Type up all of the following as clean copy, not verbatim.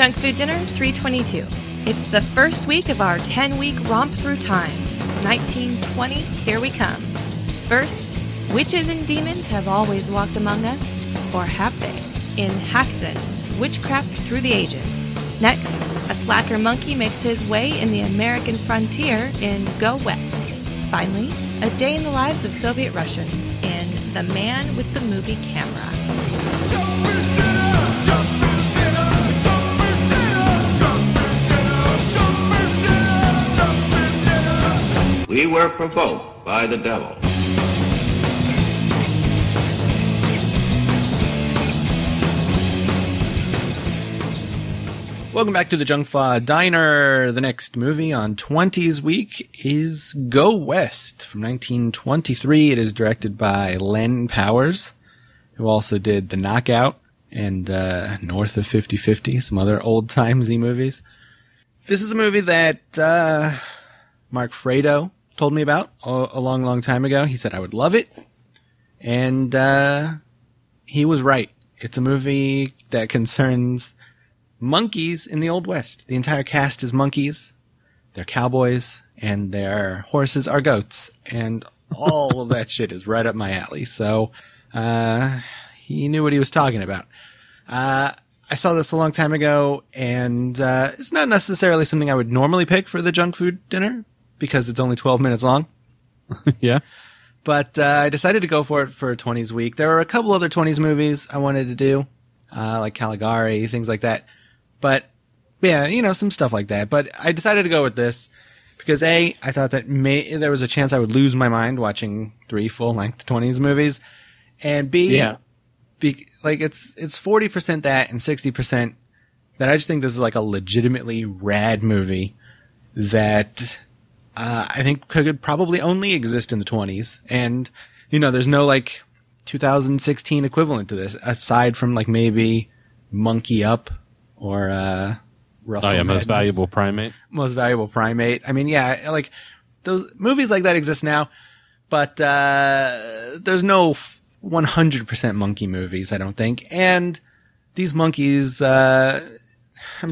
Junk Food Dinner 322. It's the first week of our 10-week romp through time. 1920, here we come. First, witches and demons have always walked among us, or have they? In Haxan, Witchcraft Through the Ages. Next, a slacker monkey makes his way in the American frontier in Go West. Finally, a day in the lives of Soviet Russians in The Man with the Movie Camera. Junk Food Dinner! Junk Food Dinner! Junk Food Dinner! Junk Food Dinner! Junk Food Dinner! Junk Food Dinner! We were provoked by the devil. Welcome back to the Junk Food Diner. The next movie on 20's Week is Go West from 1923. It is directed by Len Powers, who also did The Knockout and North of 5050, some other old-timesy movies. This is a movie that Mark Fredo told me about a long, long time ago. He said I would love it, and he was right. It's a movie that concerns monkeys in the Old West. The entire cast is monkeys. They're cowboys, and their horses are goats, and all of that shit is right up my alley. So he knew what he was talking about. I saw this a long time ago, and it's not necessarily something I would normally pick for the Junk Food Dinner because it's only 12 minutes long. Yeah. But I decided to go for it for 20's Week. There were a couple other 20's movies I wanted to do, like Caligari, things like that. But, yeah, you know, some stuff like that. But I decided to go with this because, A, I thought that there was a chance I would lose my mind watching 3 full-length 20s movies. And, B, yeah. It's 40% that and 60% that I just think this is, like, a legitimately rad movie that I think could probably only exist in the 20s. And, you know, there's no, like, 2016 equivalent to this, aside from, like, maybe Monkey Up. Or, Most Valuable Primate. Most Valuable Primate. I mean, yeah, like, those movies like that exist now, but, there's no 100% monkey movies, I don't think. And these monkeys, I'm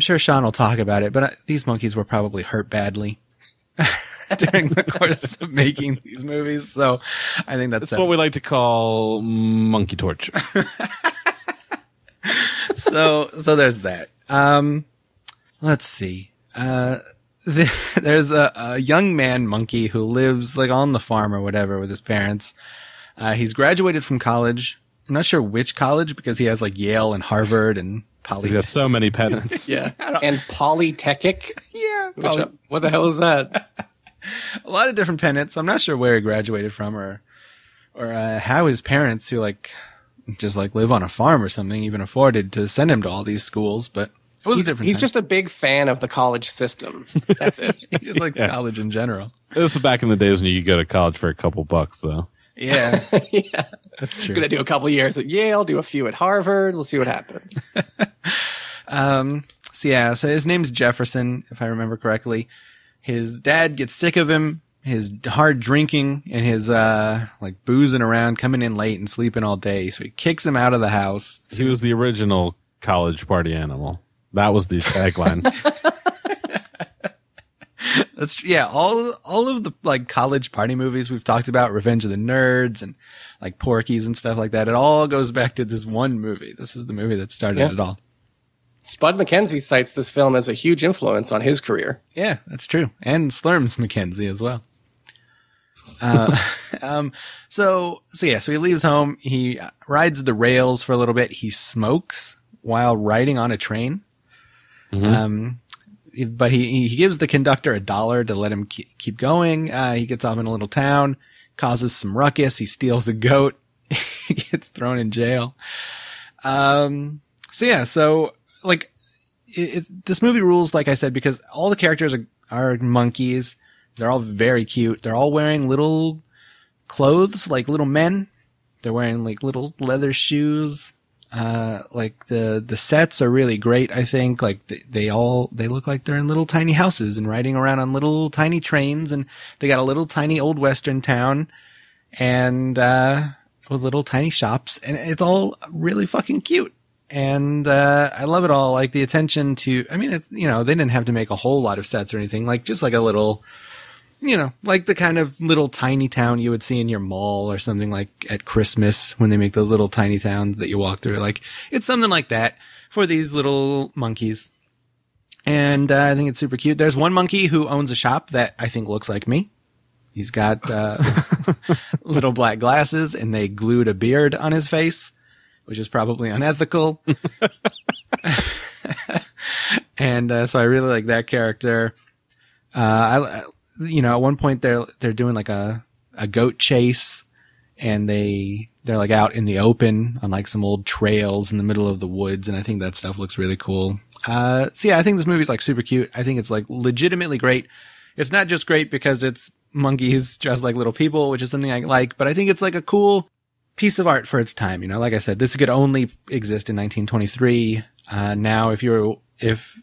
sure Sean will talk about it, but these monkeys were probably hurt badly during the course of making these movies. So I think that's what we like to call monkey torture. So there's that. Let's see. There's a young man monkey who lives like on the farm or whatever with his parents. He's graduated from college. I'm not sure which college because he has like Yale and Harvard and Polytechnic. He has so many pennants. Yeah. And Polytechnic. Yeah. What the hell is that? A lot of different pennants. I'm not sure where he graduated from or how his parents who like just like live on a farm or something, even afforded to send him to all these schools, but it was a different time. Just a big fan of the college system. That's it. He just likes college in general. This is back in the days when you could go to college for a couple bucks, though. Yeah. Yeah. That's true. I'm going to do a couple years at Yale, do a few at Harvard. We'll see what happens. So his name's Jefferson, if I remember correctly. His dad gets sick of him. His hard drinking and his like boozing around, coming in late and sleeping all day. So he kicks him out of the house. He was the original college party animal. That was the tagline. That's all of the like college party movies we've talked about, Revenge of the Nerds and like Porky's and stuff like that. It all goes back to this one movie. This is the movie that started it all. Spud McKenzie cites this film as a huge influence on his career. Yeah, that's true. And Slurms McKenzie as well. So he leaves home. He rides the rails for a little bit. He smokes while riding on a train. Mm-hmm. But he gives the conductor $1 to let him keep going. He gets off in a little town, causes some ruckus. He steals a goat. He gets thrown in jail. Like this movie rules, like I said, because all the characters are monkeys. They're all very cute. They're all wearing little clothes, like little men. They're wearing like little leather shoes. The sets are really great. I think like they look like they're in little tiny houses and riding around on little tiny trains. And they got a little tiny old Western town and with little tiny shops. And it's all really fucking cute. And I love it all. Like the attention to, I mean, it's, you know, they didn't have to make a whole lot of sets or anything. Like just like a little, you know, like the kind of little tiny town you would see in your mall or something like at Christmas when they make those little tiny towns that you walk through. Like it's something like that for these little monkeys. And I think it's super cute. There's one monkey who owns a shop that I think looks like me. He's got little black glasses and they glued a beard on his face, which is probably unethical. And so I really like that character. You know, at one point they're doing like a goat chase and they're like out in the open on like some old trails in the middle of the woods. And I think that stuff looks really cool. So yeah, I think this movie's like super cute. I think it's like legitimately great. It's not just great because it's monkeys dressed like little people, which is something I like, but I think it's like a cool piece of art for its time. You know, like I said, this could only exist in 1923. Now if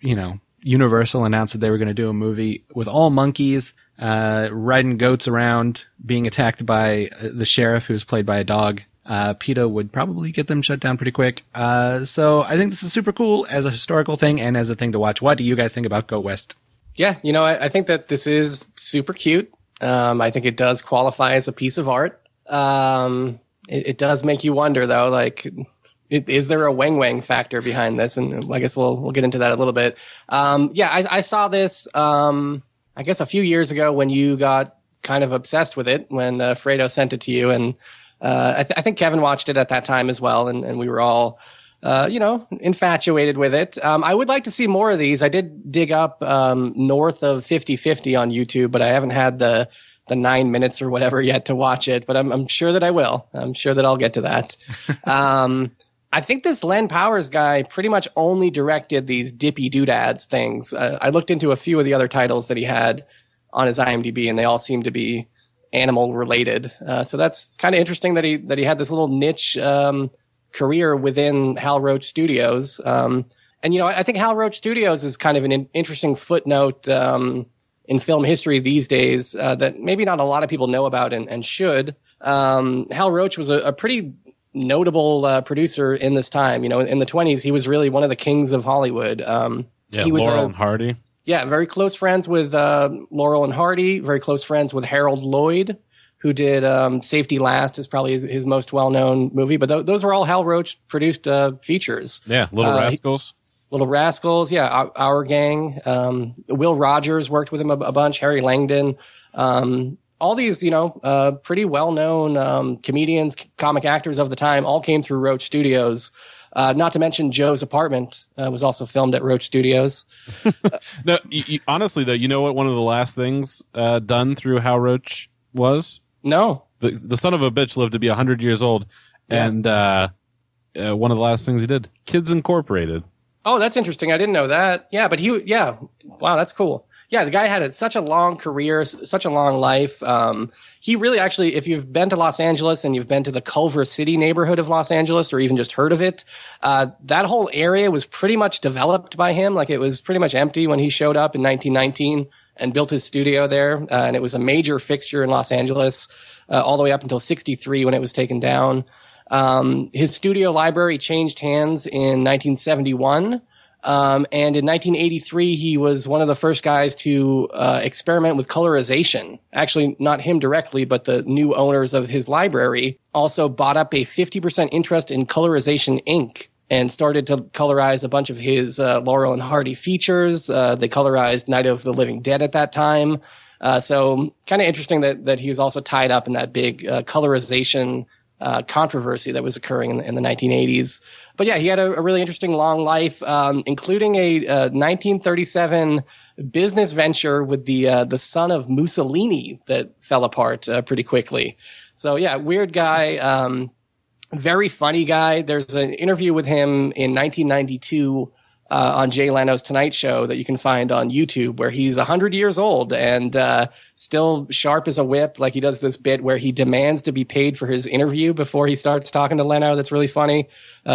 you know, Universal announced that they were going to do a movie with all monkeys, riding goats around, being attacked by the sheriff who's played by a dog, PETA would probably get them shut down pretty quick. So I think this is super cool as a historical thing and as a thing to watch. What do you guys think about Go West? Yeah. You know, I think that this is super cute. I think it does qualify as a piece of art. It does make you wonder, though, like, is there a wang-wang factor behind this? And I guess we'll get into that a little bit. Yeah, I saw this, I guess, a few years ago when you got kind of obsessed with it, when Fredo sent it to you. And I think Kevin watched it at that time as well, and we were all, you know, infatuated with it. I would like to see more of these. I did dig up North of 5050 on YouTube, but I haven't had the 9 minutes or whatever yet to watch it, but I'm sure that I will. I'm sure that I'll get to that. I think this Len Powers guy pretty much only directed these Dippy Doodads things. I looked into a few of the other titles that he had on his IMDb, and they all seem to be animal related. So that's kind of interesting that he had this little niche career within Hal Roach Studios. And, you know, I think Hal Roach Studios is kind of an interesting footnote in film history these days that maybe not a lot of people know about and should. Hal Roach was a pretty notable producer in this time. You know, in the 1920s, he was really one of the kings of Hollywood. Yeah, he was Laurel and Hardy. Yeah, very close friends with Laurel and Hardy, very close friends with Harold Lloyd, who did Safety Last is probably his most well-known movie. But those were all Hal Roach produced features. Yeah, Little Rascals. Little Rascals, yeah, Our Gang. Will Rogers worked with him a bunch. Harry Langdon. All these, you know, pretty well-known comedians, comic actors of the time all came through Roach Studios. Not to mention Joe's Apartment was also filmed at Roach Studios. No, honestly, though, you know what one of the last things done through Hal Roach was? No. The son of a bitch lived to be 100 years old, yeah. And one of the last things he did, Kids Incorporated. Oh, that's interesting. I didn't know that. Yeah, but yeah. Wow, that's cool. Yeah, the guy had such a long career, such a long life. He really actually, if you've been to Los Angeles and you've been to the Culver City neighborhood of Los Angeles or even just heard of it, that whole area was pretty much developed by him. Like it was pretty much empty when he showed up in 1919 and built his studio there. And it was a major fixture in Los Angeles all the way up until 1963 when it was taken down. His studio library changed hands in 1971, and in 1983, he was one of the first guys to experiment with colorization. Actually, not him directly, but the new owners of his library also bought up a 50% interest in Colorization Inc. and started to colorize a bunch of his Laurel and Hardy features. They colorized Night of the Living Dead at that time. So kind of interesting that he was also tied up in that big colorization controversy that was occurring in the 1980s. But yeah, he had a really interesting long life, including a 1937 business venture with the son of Mussolini that fell apart pretty quickly. So yeah, weird guy, very funny guy. There's an interview with him in 1992 on Jay Leno's Tonight Show that you can find on YouTube where he's 100 years old and still sharp as a whip. Like he does this bit where he demands to be paid for his interview before he starts talking to Leno. That's really funny.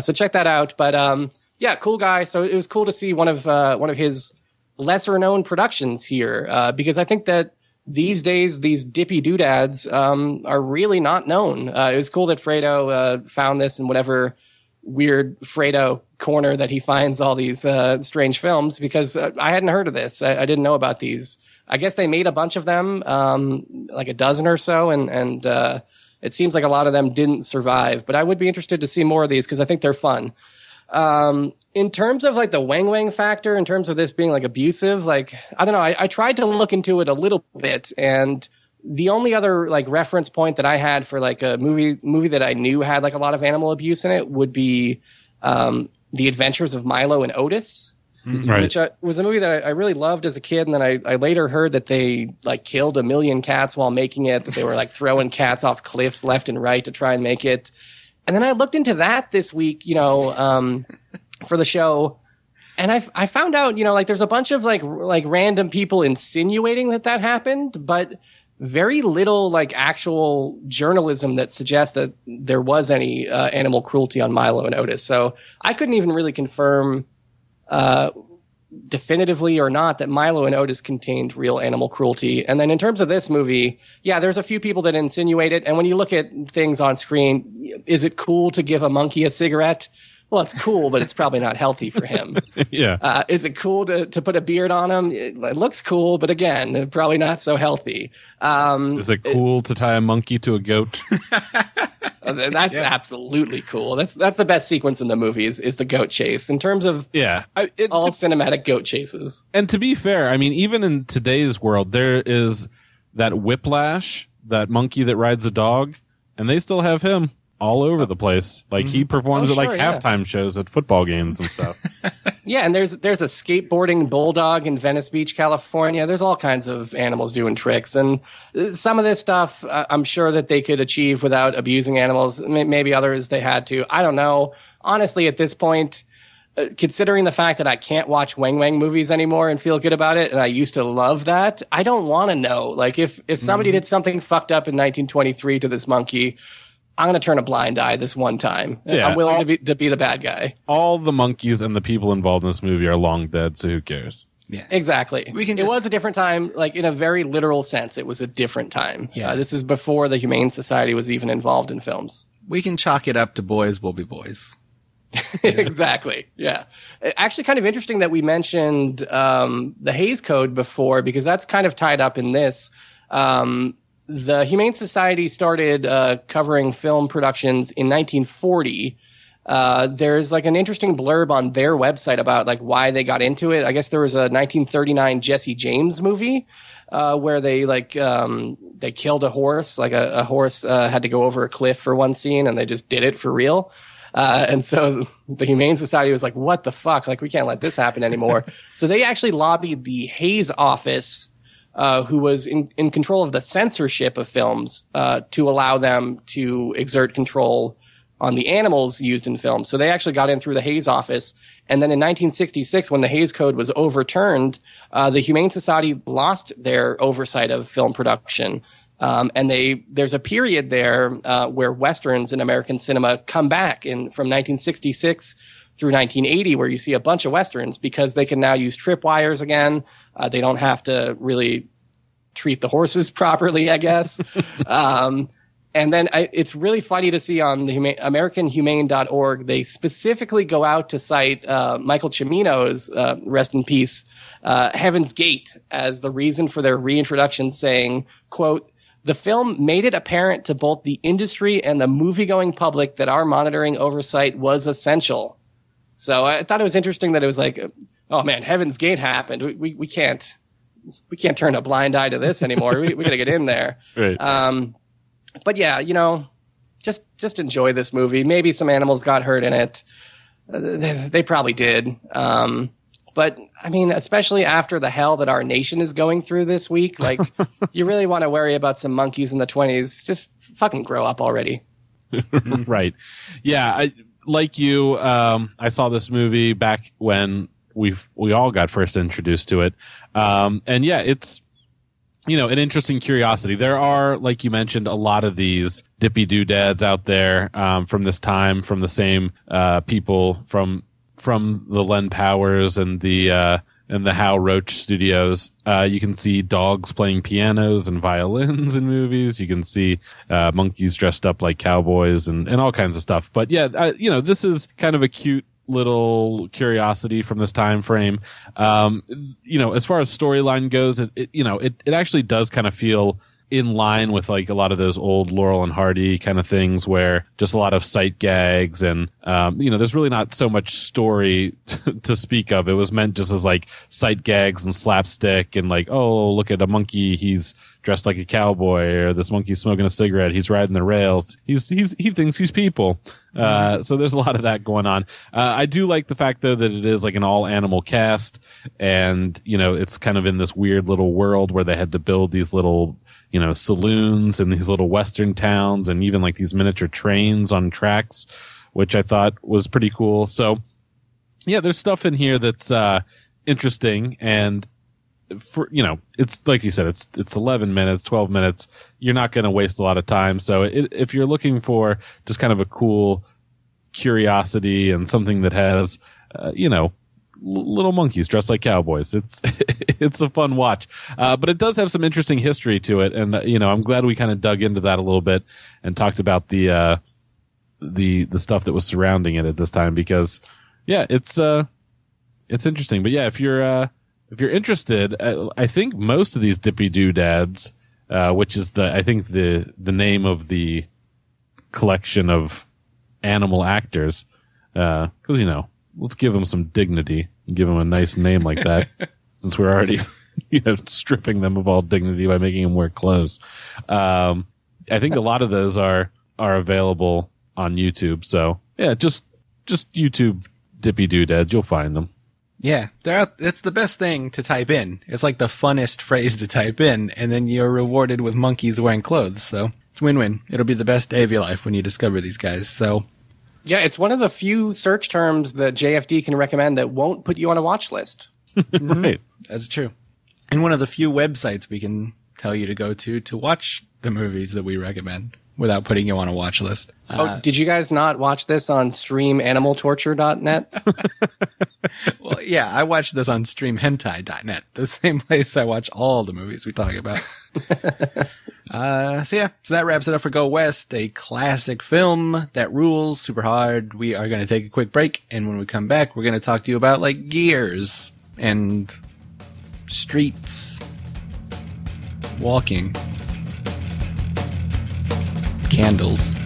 So check that out. But yeah, cool guy. So it was cool to see one of his lesser known productions here because I think that these days these Dippy Doodads are really not known. It was cool that Fredo found this in whatever weird Fredo corner that he finds all these strange films, because I hadn't heard of this. I didn't know about these. I guess they made a bunch of them, like a dozen or so, and it seems like a lot of them didn't survive. But I would be interested to see more of these because I think they're fun. In terms of like the wang factor, in terms of this being like abusive, like I don't know. I tried to look into it a little bit, and the only other like reference point that I had for like a movie that I knew had like a lot of animal abuse in it would be The Adventures of Milo and Otis. Right. Which was a movie that I really loved as a kid, and then I later heard that they like killed 1 million cats while making it, that they were like throwing cats off cliffs left and right to try and make it. And then I looked into that this week, you know, for the show, and I found out, you know, like there's a bunch of like random people insinuating that happened, but very little like actual journalism that suggests that there was any animal cruelty on Milo and Otis. So I couldn't even really confirm definitively or not that Milo and Otis contained real animal cruelty. And then in terms of this movie, yeah, there's a few people that insinuate it. And when you look at things on screen, is it cool to give a monkey a cigarette? Well, it's cool, but it's probably not healthy for him. Yeah. Is it cool to put a beard on him? It looks cool, but again, probably not so healthy. Is it cool to tie a monkey to a goat? That's absolutely cool. That's the best sequence in the movie is the goat chase in terms of all cinematic goat chases. And to be fair, I mean, even in today's world, there is that Whiplash, that monkey that rides a dog, and they still have him all over the place. Like he performs at like halftime shows at football games and stuff. Yeah, and there's a skateboarding bulldog in Venice Beach, California. There's all kinds of animals doing tricks, and some of this stuff I'm sure that they could achieve without abusing animals. Maybe others they had to. I don't know. Honestly, at this point, considering the fact that I can't watch wang movies anymore and feel good about it, and I used to love that, I don't want to know. Like if somebody did something fucked up in 1923 to this monkey, I'm going to turn a blind eye this one time. Yeah. I'm willing to be the bad guy. All the monkeys and the people involved in this movie are long dead, so who cares? Yeah, exactly. It was a different time, like in a very literal sense. It was a different time. Yeah. This is before the Humane Society was even involved in films. We can chalk it up to boys will be boys. Exactly. Yeah. Actually, kind of interesting that we mentioned the Hays Code before, because that's kind of tied up in this. The Humane Society started covering film productions in 1940. There's like an interesting blurb on their website about like why they got into it. I guess there was a 1939 Jesse James movie where they like they killed a horse. Like a horse had to go over a cliff for one scene, and they just did it for real. And so the Humane Society was like, "What the fuck? Like we can't let this happen anymore." So they actually lobbied the Hays office, who was in control of the censorship of films, to allow them to exert control on the animals used in films. So they actually got in through the Hays office. And then in 1966, when the Hays Code was overturned, the Humane Society lost their oversight of film production. And there's a period there where Westerns in American cinema come back from 1966 through 1980, where you see a bunch of Westerns because they can now use tripwires again. They don't have to really treat the horses properly, I guess. And then it's really funny to see on the AmericanHumane.org, they specifically go out to cite Michael Cimino's, rest in peace, Heaven's Gate as the reason for their reintroduction, saying, quote, "The film made it apparent to both the industry and the moviegoing public that our monitoring oversight was essential." So I thought it was interesting that it was like, oh man, Heaven's Gate happened. We can't turn a blind eye to this anymore. We got to get in there. Right. But yeah, you know, just enjoy this movie. Maybe some animals got hurt in it. They probably did. But I mean, especially after the hell that our nation is going through this week, like you really want to worry about some monkeys in the 20s. Just fucking grow up already. Right. Yeah. Like you, I saw this movie back when we all got first introduced to it. And yeah, it's, you know, an interesting curiosity. There are, like you mentioned, a lot of these Dippy Doodads out there, from this time, from the same, people from the Len Powers and the, and the Hal Roach Studios. You can see dogs playing pianos and violins in movies. You can see monkeys dressed up like cowboys and all kinds of stuff. But yeah, this is kind of a cute little curiosity from this time frame. As far as storyline goes, it actually does kind of feel in line with like a lot of those old Laurel and Hardy kind of things where just a lot of sight gags and, there's really not so much story to speak of. It was meant just as like sight gags and slapstick and like, oh, look at a monkey. He's dressed like a cowboy, or this monkey's smoking a cigarette. He's riding the rails. He thinks he's people. So there's a lot of that going on. I do like the fact though that it is like an all animal cast and, it's kind of in this weird little world where they had to build these little, saloons and these little Western towns and even like these miniature trains on tracks, which I thought was pretty cool. So yeah, there's stuff in here that's, interesting. And for, it's like you said, it's 11 minutes, 12 minutes. You're not going to waste a lot of time. So if you're looking for just kind of a cool curiosity and something that has, little monkeys dressed like cowboys, it's a fun watch, but it does have some interesting history to it, and I'm glad we kind of dug into that a little bit and talked about the stuff that was surrounding it at this time, because yeah, it's interesting. But yeah, if you're interested, I think most of these Dippy Doodads, which is the name of the collection of animal actors, because let's give them some dignity and give them a nice name like that, since we're already, stripping them of all dignity by making them wear clothes. I think a lot of those are available on YouTube. So yeah, just YouTube Dippy Doodads. You'll find them. Yeah. That's the best thing to type in. It's like the funnest phrase to type in, and then you're rewarded with monkeys wearing clothes. So it's win-win. It'll be the best day of your life when you discover these guys. So yeah, it's one of the few search terms that JFD can recommend that won't put you on a watch list. Right. That's true. And one of the few websites we can tell you to go to watch the movies that we recommend without putting you on a watch list. Did you guys not watch this on streamanimaltorture.net? Well, yeah, I watched this on streamhentai.net, the same place I watch all the movies we talk about. So that wraps it up for Go West, a classic film that rules super hard. We are going to take a quick break, and when we come back, we're going to talk to you about, like, gears and streets, walking, candles,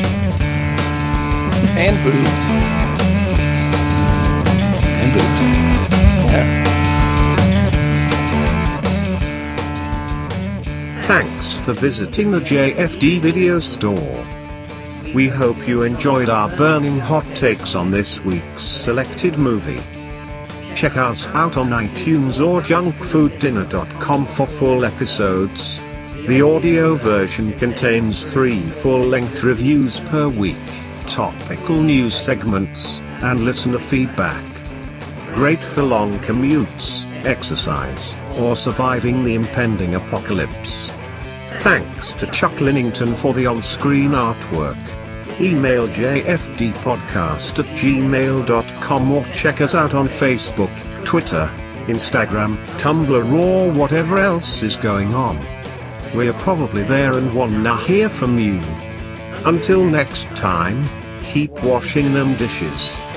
and boobs. And boobs. Yeah. Thanks for visiting the JFD video store. We hope you enjoyed our burning hot takes on this week's selected movie. Check us out on iTunes or junkfooddinner.com for full episodes. The audio version contains 3 full-length reviews per week, topical news segments, and listener feedback. Great for long commutes, exercise, or surviving the impending apocalypse. Thanks to Chuck Linington for the on-screen artwork. Email jfdpodcast@gmail.com or check us out on Facebook, Twitter, Instagram, Tumblr, or whatever else is going on. We're probably there and wanna hear from you. Until next time, keep washing them dishes.